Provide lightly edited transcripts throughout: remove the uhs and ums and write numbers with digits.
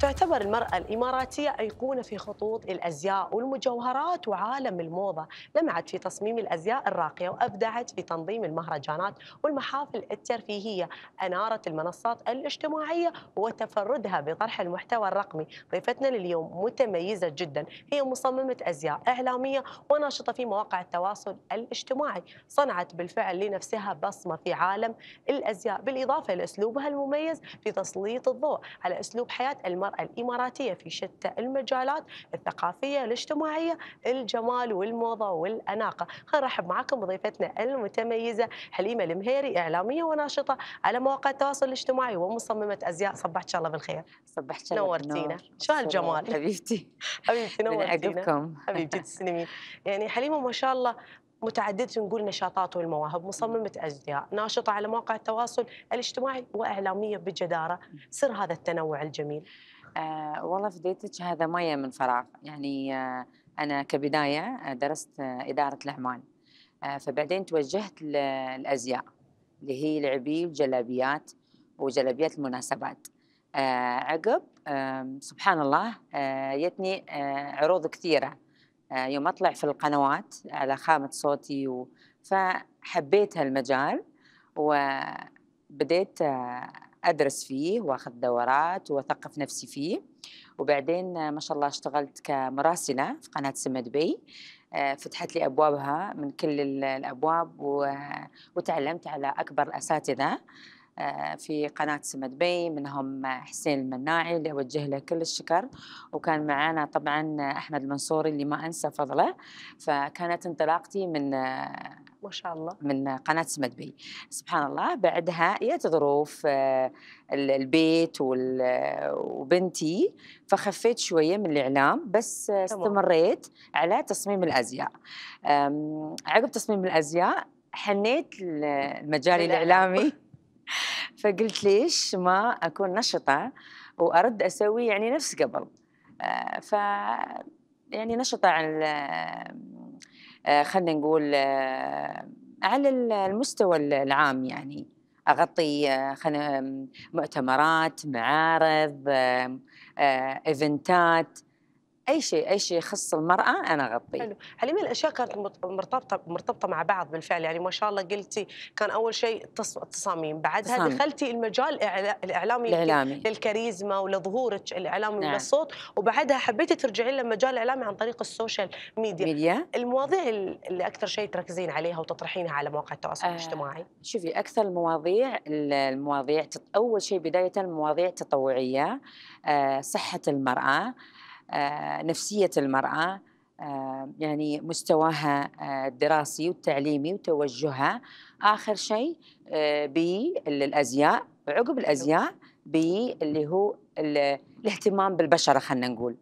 تعتبر المرأة الإماراتية أيقونة في خطوط الأزياء والمجوهرات وعالم الموضة، لمعت في تصميم الأزياء الراقية وأبدعت في تنظيم المهرجانات والمحافل الترفيهية، أنارت المنصات الاجتماعية وتفردها بطرح المحتوى الرقمي. ضيفتنا لليوم متميزة جدا، هي مصممة أزياء، إعلامية، وناشطة في مواقع التواصل الاجتماعي، صنعت بالفعل لنفسها بصمة في عالم الأزياء، بالإضافة لأسلوبها المميز في تسليط الضوء على أسلوب حياة المرأة الإماراتية في شتى المجالات الثقافية، الاجتماعية، الجمال والموضة والأناقة. خلينا نرحب معكم بضيفتنا المتميزة حليمة المهيري، إعلامية وناشطة على مواقع التواصل الاجتماعي ومصممة أزياء. صبحت الله بالخير. صبحت الله نورتينا. شو هالجمال حبيبتي. حبيبتي نورتينا. حبيبتي تسلمين. يعني حليمة ما شاء الله متعددة نقول نشاطات والمواهب، مصممة أزياء، ناشطة على مواقع التواصل الاجتماعي، وإعلامية بجدارة. سر هذا التنوع الجميل؟ والله في بدايتك هذا ما جاء من فراغ، يعني أنا كبداية درست إدارة الأعمال، فبعدين توجهت للأزياء اللي هي العبي والجلابيات وجلابيات المناسبات. عقب سبحان الله جتني عروض كثيرة يوم أطلع في القنوات على خامة صوتي فحبيت هالمجال وبديت أدرس فيه وأخذ دورات وأثقف نفسي فيه، وبعدين ما شاء الله اشتغلت كمراسلة في قناة سما دبي، فتحت لي أبوابها من كل الأبواب وتعلمت على أكبر الأساتذة في قناة سما دبي، منهم حسين المناعي اللي أوجه له كل الشكر، وكان معانا طبعا أحمد المنصوري اللي ما أنسى فضله. فكانت انطلاقتي من ما شاء الله من قناة سما دبي. سبحان الله بعدها جت ظروف البيت وبنتي، فخفيت شوية من الإعلام، بس استمريت على تصميم الأزياء. عقب تصميم الأزياء حنيت المجال الإعلامي، فقلت ليش ما أكون نشطة وأرد أسوي يعني نفس قبل. ف يعني نشطة على خلينا نقول على المستوى العام، يعني أغطي مؤتمرات، معارض، إيفنتات، أي شيء يخص المرأة أنا أغطيه. حلو، حليمة الأشياء كانت مرتبطة مع بعض بالفعل، يعني ما شاء الله قلتي كان أول شيء تصاميم، بعدها دخلتي المجال الإعلامي للكاريزما ولظهورك الإعلامي وللصوت، وبعدها حبيتي ترجعين للمجال الإعلامي عن طريق السوشيال ميديا. المواضيع اللي أكثر شيء تركزين عليها وتطرحينها على مواقع التواصل الاجتماعي؟ شوفي أكثر المواضيع أول شيء بداية مواضيع تطوعية، صحة المرأة، نفسية المرأة، يعني مستواها الدراسي والتعليمي وتوجهها. آخر شيء بالأزياء، وعقب الأزياء اللي هو الاهتمام بالبشرة خلينا نقول.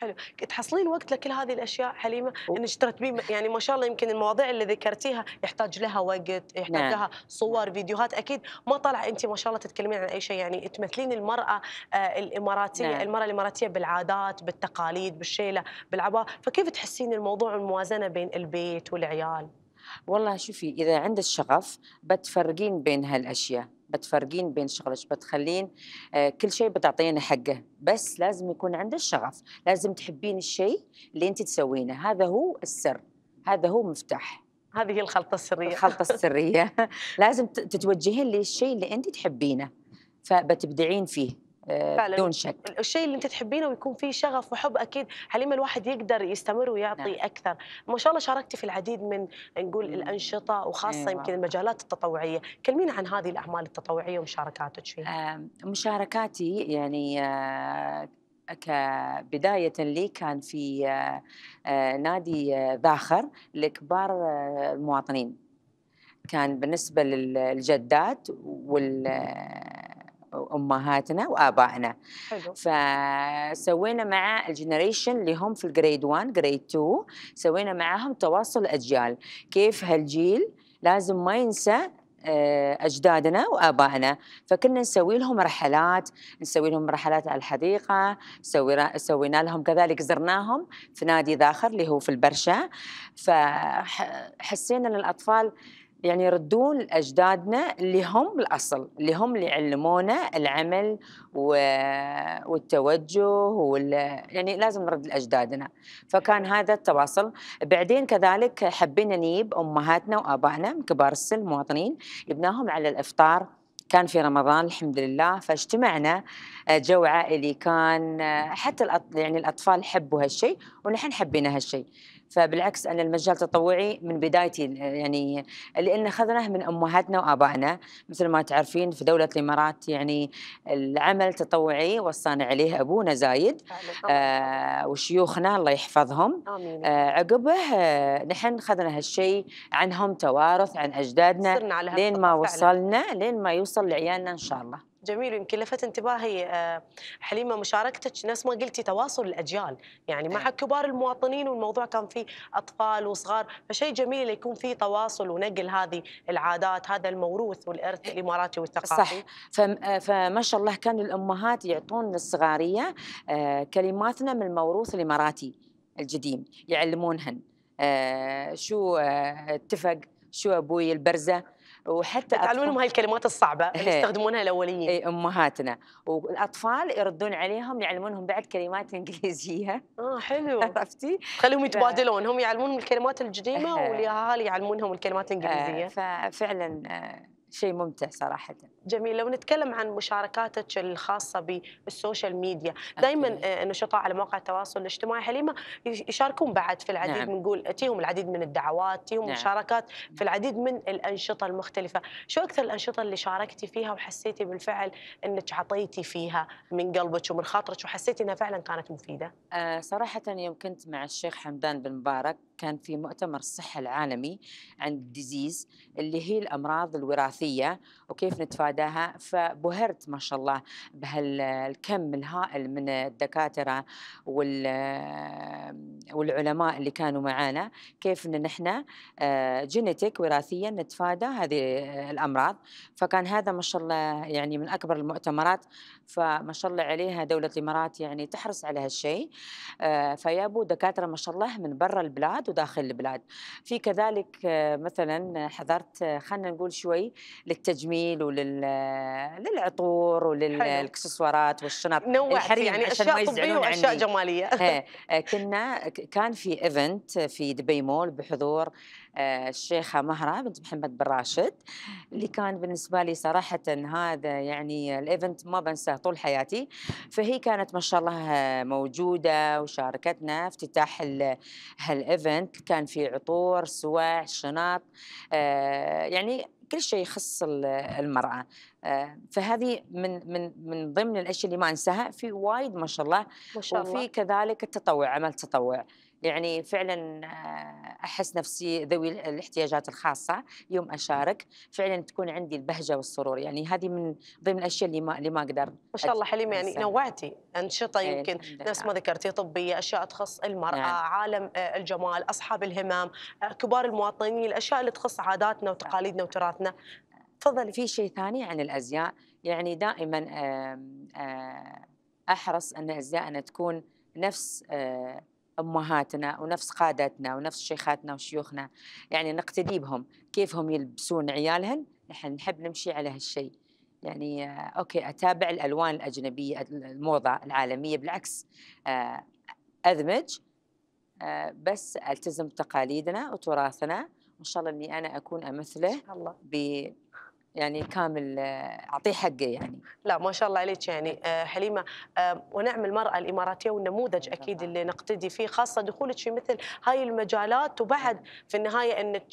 حلو، تحصلين وقت لكل هذه الاشياء حليمه؟ انك ترتبين، يعني ما شاء الله يمكن المواضيع اللي ذكرتيها يحتاج لها وقت، يحتاج لها صور، فيديوهات، اكيد ما طلع انت ما شاء الله تتكلمين عن اي شيء، يعني تمثلين المراه الاماراتيه. المراه الاماراتيه بالعادات، بالتقاليد، بالشيله، بالعباءه، فكيف تحسين الموضوع والموازنه بين البيت والعيال؟ والله شوفي اذا عندك شغف بتفرقين بين هالاشياء، بتفرقين بين شغلك، بتخلين كل شيء بتعطينه حقه، بس لازم يكون عندك شغف، لازم تحبين الشيء اللي انت تسوينه، هذا هو السر، هذا هو مفتاح، هذه هي الخلطة السرية. الخلطة السرية لازم تتوجهين للشيء اللي انت تحبينه فبتبدعين فيه بدون شك. الشيء اللي انت تحبينه ويكون فيه شغف وحب، اكيد حليمه الواحد يقدر يستمر ويعطي اكثر. ما شاء الله شاركتي في العديد من نقول الانشطه، وخاصه يمكن المجالات التطوعيه، كلمينا عن هذه الاعمال التطوعيه ومشاركاتك فيها. مشاركاتي يعني كبدايه لي كان في نادي ذاخر لكبار المواطنين، كان بالنسبه للجدات وأمهاتنا وآبائنا. حلو. فسوينا مع الجنريشن اللي هم في الجريد 1 جريد 2، سوينا معاهم تواصل أجيال، كيف هالجيل لازم ما ينسى أجدادنا وآبائنا، فكنا نسوي لهم رحلات، على الحديقة، سوينا لهم كذلك، زرناهم في نادي ذاخر اللي هو في البرشة، فحسينا للأطفال يعني يردون لأجدادنا اللي هم الأصل، اللي هم اللي علمونا العمل والتوجه يعني لازم نرد لأجدادنا. فكان هذا التواصل. بعدين كذلك حبينا نجيب أمهاتنا وآبائنا من كبار السن المواطنين، جبناهم على الإفطار. كان في رمضان الحمد لله، فاجتمعنا جو عائلي. كان حتى يعني الأطفال حبوا هالشيء ونحن حبينا هالشيء. فبالعكس أنا المجال التطوعي من بدايتي يعني، لأن أخذناه من أمهاتنا وآبائنا. مثل ما تعرفين في دولة الإمارات يعني العمل التطوعي وصانا عليه أبونا زايد وشيوخنا الله يحفظهم. عقبه نحن أخذنا هالشيء عنهم توارث عن أجدادنا لين ما وصلنا، لين ما يوصل لعيالنا إن شاء الله. جميل. يمكن لفت انتباهي حليمة مشاركتك نفس ما قلتي تواصل الأجيال، يعني مع كبار المواطنين، والموضوع كان فيه أطفال وصغار، فشيء جميل يكون فيه تواصل ونقل هذه العادات، هذا الموروث والإرث الإماراتي والثقافي. صح. فما شاء الله كان الأمهات يعطون الصغارية كلماتنا من الموروث الإماراتي القديم، يعلمونهن شو اتفق، شو أبوي البرزة، وحتى تعلمونهم هاي الكلمات الصعبة اللي يستخدمونها الأولين. اي أمهاتنا والأطفال يردون عليهم، يعلمونهم بعد كلمات إنجليزية. حلو. عرفتي؟ خليهم يتبادلون، هم يعلمونهم الكلمات القديمة والأهالي يعلمونهم الكلمات الإنجليزية. ففعلا شيء ممتع صراحة. جميل. لو نتكلم عن مشاركاتك الخاصة بالسوشيال ميديا، دائما النشطاء على مواقع التواصل الاجتماعي حليمة يشاركون بعد في العديد، نقول تيهم العديد من الدعوات، تيهم مشاركات في العديد من الأنشطة المختلفة. شو أكثر الأنشطة اللي شاركتي فيها وحسيتي بالفعل أنك عطيتي فيها من قلبك ومن خاطرك وحسيتي أنها فعلا كانت مفيدة؟ صراحة يوم كنت مع الشيخ حمدان بن مبارك كان في مؤتمر الصحة العالمي عن الديزيز اللي هي الأمراض الوراثية وكيف نتفاداها. فبهرت ما شاء الله بهالكم الهائل من الدكاترة والعلماء اللي كانوا معانا، كيف ان نحن جينيتيك وراثيا نتفادى هذه الأمراض. فكان هذا ما شاء الله يعني من أكبر المؤتمرات، فما شاء الله عليها دولة الإمارات يعني تحرص على هالشيء. فيابوا دكاترة ما شاء الله من برا البلاد وداخل البلاد. في كذلك مثلا حضرت خلينا نقول شوي للتجميل وللعطور وللاكسسوارات والشنط الحريم، يعني اشياء طبيه واشياء جماليه. كان في ايفنت في دبي مول بحضور الشيخة مهرة بنت محمد بن راشد، اللي كان بالنسبة لي صراحة هذا يعني الإيفنت ما بنساه طول حياتي. فهي كانت ما شاء الله موجودة وشاركتنا افتتاح هالإيفنت. كان في عطور، سواع، شنط، يعني كل شيء يخص المرأة. فهذه من ضمن الأشياء اللي ما أنساها. في وايد ما شاء الله، وفي كذلك التطوع، عمل تطوع. يعني فعلا أحس نفسي ذوي الاحتياجات الخاصة يوم أشارك فعلا تكون عندي البهجة والسرور. يعني هذه من ضمن الأشياء اللي ما أقدر. ما شاء الله حليمة يعني نوعتي أنشطة، يمكن نفس ما ذكرتي، طبية، أشياء تخص المرأة، عالم الجمال، أصحاب الهمم، كبار المواطنين، الأشياء اللي تخص عاداتنا وتقاليدنا وتراثنا. تفضلي. في شيء ثاني عن الأزياء، يعني دائما أحرص أن أزياءنا تكون نفس أمهاتنا ونفس قادتنا ونفس شيخاتنا وشيوخنا، يعني نقتدي بهم كيف هم يلبسون عيالهن، نحن نحب نمشي على هالشيء. يعني أوكي أتابع الألوان الأجنبية، الموضة العالمية، بالعكس أدمج، بس ألتزم تقاليدنا وتراثنا. وإن شاء الله إني أنا أكون أمثله يعني كامل، أعطيه حقه يعني. لا ما شاء الله عليك يعني حليمة، ونعم المرأة الإماراتية والنموذج أكيد اللي نقتدي فيه، خاصة دخولك في مثل هاي المجالات. وبعد في النهاية أنك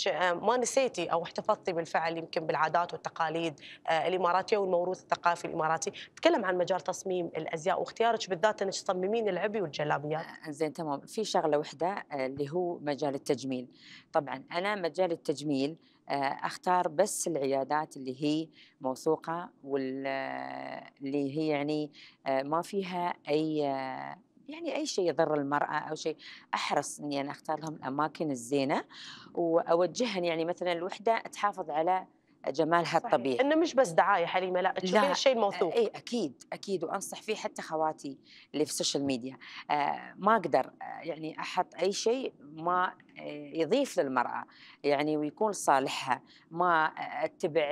ما نسيتي أو احتفظتي بالفعل يمكن بالعادات والتقاليد الإماراتية والموروث الثقافي الإماراتي. تكلم عن مجال تصميم الأزياء واختيارك بالذات أنك تصممين العبي والجلابيات. زين تمام. في شغلة واحدة اللي هو مجال التجميل. طبعا أنا مجال التجميل أختار بس العيادات اللي هي موثوقة واللي هي يعني ما فيها أي شيء يضر المرأة أو شيء. أحرص إني أنا أختار لهم الأماكن الزينة وأوجهن. يعني مثلا الوحدة تحافظ على جمالها الطبيعي. انه مش بس دعايه حليمه، لا تشوفين الشيء الموثوق. اي اكيد اكيد، وانصح فيه حتى خواتي اللي في السوشيال ميديا. ما اقدر يعني احط اي شيء ما يضيف للمراه يعني ويكون صالحها، ما اتبع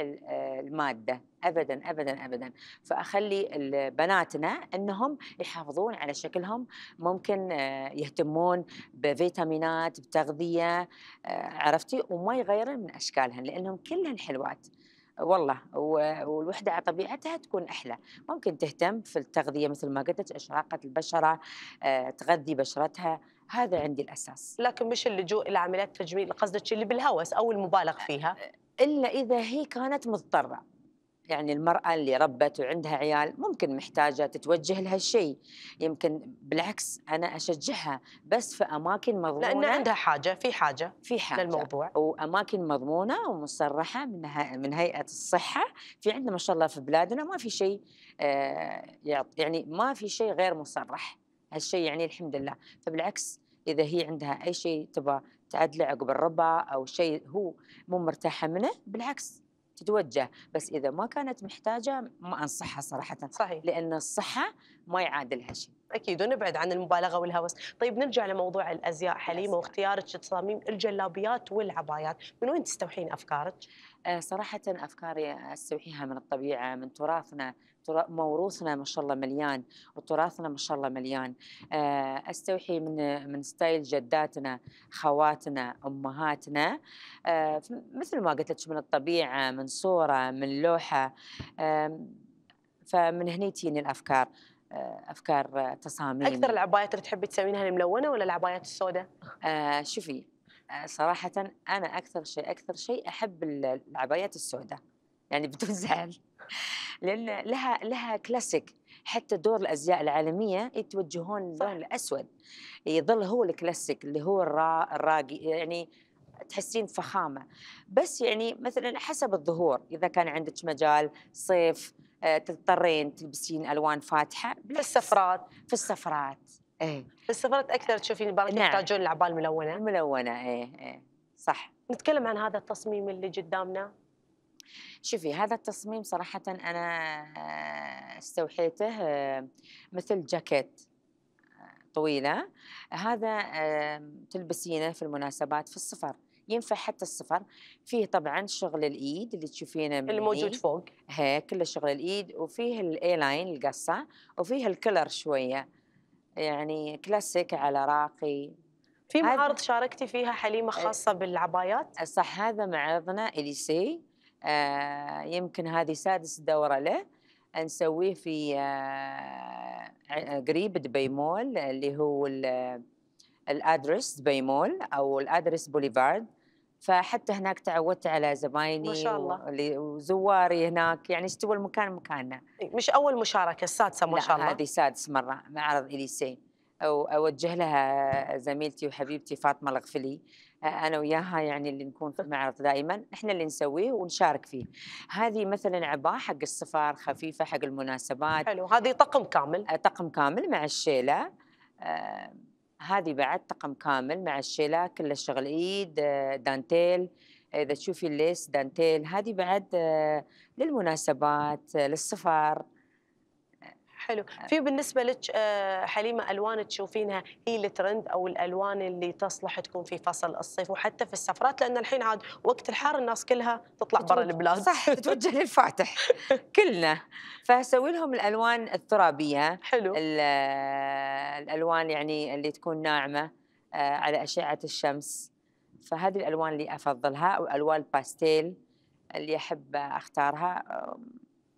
الماده ابدا ابدا ابدا. فاخلي بناتنا انهم يحافظون على شكلهم، ممكن يهتمون بفيتامينات بتغذيه، عرفتي، وما يغيرن من اشكالهن لانهم كلهن حلوات والله، والوحده على طبيعتها تكون احلى. ممكن تهتم في التغذيه مثل ما قلت، اشراقه البشره، تغذي بشرتها. هذا عندي الاساس. لكن مش اللجوء الى عمليات تجميل قصدك اللي بالهوس او المبالغ فيها؟ الا اذا هي كانت مضطره، يعني المرأة اللي ربت وعندها عيال ممكن محتاجة تتوجه لها الشيء، يمكن بالعكس أنا أشجعها، بس في أماكن مضمونة لأن عندها حاجة، في حاجة للموضوع، وأماكن مضمونة ومصرحة من هيئة الصحة. في عندنا ما شاء الله في بلادنا ما في شيء، يعني ما في شيء غير مصرح، هالشيء يعني الحمد لله. فبالعكس إذا هي عندها أي شيء تبغى تعدله عقب الربع أو شيء هو مو مرتاحة منه، بالعكس تتوجه. بس إذا ما كانت محتاجة ما أنصحها صراحة. صحيح، لأن الصحة ما يعادلها شيء. أكيد، ونبعد عن المبالغة والهوس. طيب نرجع لموضوع الأزياء حليمة واختيارك تصاميم الجلابيات والعبايات، من وين تستوحين أفكارك؟ صراحة أفكاري أستوحيها من الطبيعة، من تراثنا، موروثنا ما شاء الله مليان، وتراثنا ما شاء الله مليان. أستوحي من ستايل جداتنا، خواتنا، أمهاتنا، مثل ما قلت لك، من الطبيعة، من صورة، من لوحة. فمن هني تجيني الأفكار، أفكار تصاميم. أكثر العبايات اللي تحبي تسوينها الملونة ولا العبايات السوداء؟ شوفي صراحة أنا أكثر شيء أحب العبايات السوداء، يعني بدون زعل، لأن لها كلاسيك. حتى دور الأزياء العالمية يتوجهون اللون الأسود، يظل هو الكلاسيك اللي هو الراقي، يعني تحسين فخامة. بس يعني مثلا حسب الظهور، إذا كان عندك مجال صيف تضطرين تلبسين ألوان فاتحة في السفرات إيه، في السفرات أكثر تشوفين البنات يحتاجون العباية الملونة. إيه صح. نتكلم عن هذا التصميم اللي قدامنا. شوفي هذا التصميم صراحة أنا استوحيته مثل جاكيت طويلة، هذا تلبسينه في المناسبات، في السفر ينفع، حتى السفر فيه طبعا شغل الإيد اللي تشوفينه الموجود فوق، هيك كله شغل الإيد، وفيه الإي لاين القصة، وفيه الكلر شوية، يعني كلاسيك على راقي. في معارض شاركتي فيها حليمة خاصة بالعبايات؟ صح، هذا معرضنا إليسي، يمكن هذه سادس دورة له، نسويه في قريب دبي مول، اللي هو الادرس دبي مول أو الادرس بوليفارد. فحتى هناك تعودت على زمايلي ما شاء الله وزواري هناك، يعني استوى المكان مكاننا. مش أول مشاركة، السادسة ما شاء الله. هذه سادس مرة معرض إليسي، وأوجه لها زميلتي وحبيبتي فاطمة الغفلي، أنا وياها يعني اللي نكون في المعرض دائما، إحنا اللي نسويه ونشارك فيه. هذه مثلا عباءة حق السفر، خفيفة حق المناسبات. حلو، هذه طقم كامل. طقم كامل مع الشيلة. هذه بعد طقم كامل مع الشيلة، كله شغل إيد، دانتيل، إذا تشوفي الليس دانتيل. هذه بعد للمناسبات، للسفر. حلو. في بالنسبة لك حليمة ألوان تشوفينها هي الترند أو الألوان اللي تصلح تكون في فصل الصيف وحتى في السفرات، لأن الحين عاد وقت الحار الناس كلها تطلع برا البلاد. صح، تتوجه للفاتح كلنا، فسوي لهم الألوان الترابية. حلو، الألوان يعني اللي تكون ناعمة على أشعة الشمس، فهذه الألوان اللي أفضلها، والألوان الباستيل اللي أحب أختارها.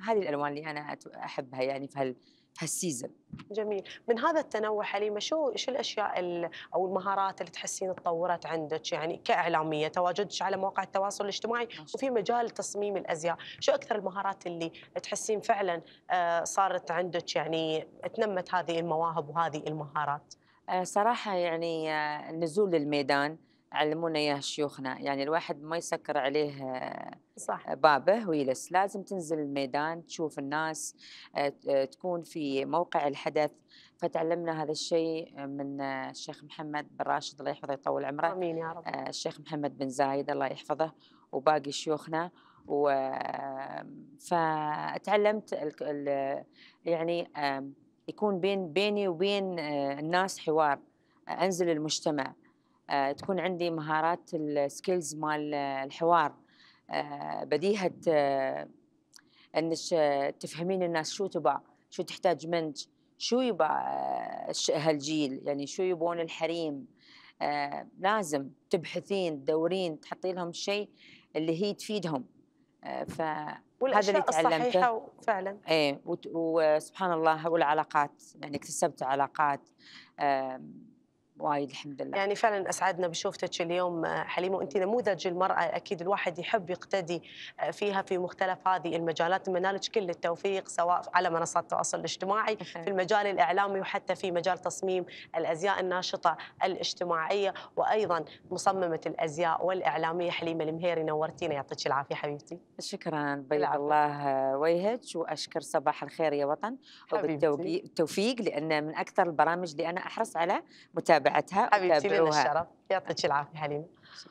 هذه الألوان اللي أنا أحبها يعني في هالسيزن. جميل. من هذا التنوع حليمة، شو الأشياء أو المهارات اللي تحسين تطورت عندك، يعني كإعلامية، تواجدك على مواقع التواصل الاجتماعي وفي مجال تصميم الأزياء، شو أكثر المهارات اللي تحسين فعلا صارت عندك، يعني تنمت هذه المواهب وهذه المهارات؟ صراحة يعني النزول للميدان علمونا اياه شيوخنا، يعني الواحد ما يسكر عليه صح بابه ويلس، لازم تنزل الميدان تشوف الناس، تكون في موقع الحدث. فتعلمنا هذا الشيء من الشيخ محمد بن راشد الله يحفظه يطول عمره، امين يا رب، الشيخ محمد بن زايد الله يحفظه، وباقي شيوخنا. فتعلمت يعني يكون بيني وبين الناس حوار، انزل المجتمع، تكون عندي مهارات السكيلز مال الحوار، بديهة انك تفهمين الناس شو تبغى، شو تحتاج منك، شو يبغى هالجيل، يعني شو يبون الحريم. لازم تبحثين تدورين تحطي لهم الشيء اللي هي تفيدهم. فهذا اللي تعلمته فعلا. اي وسبحان الله، والعلاقات يعني اكتسبت علاقات وايد الحمد لله. يعني فعلا اسعدنا بشوفتك اليوم حليمه، وانت نموذج المراه اكيد الواحد يحب يقتدي فيها في مختلف هذه المجالات. نتمنى لك كل التوفيق سواء على منصات التواصل الاجتماعي، في المجال الاعلامي، وحتى في مجال تصميم الازياء الناشطه الاجتماعيه، وايضا مصممه الازياء والاعلاميه حليمه المهيري. نورتينا، يعطيك العافيه حبيبتي. شكرا، بيض الله وجهك، واشكر صباح الخير يا وطن وبالتوفيق، لان من اكثر البرامج اللي انا احرص على متابعتها وتابعوها. حبيبتي لنا الشرف، يعطيك العافية حليمة.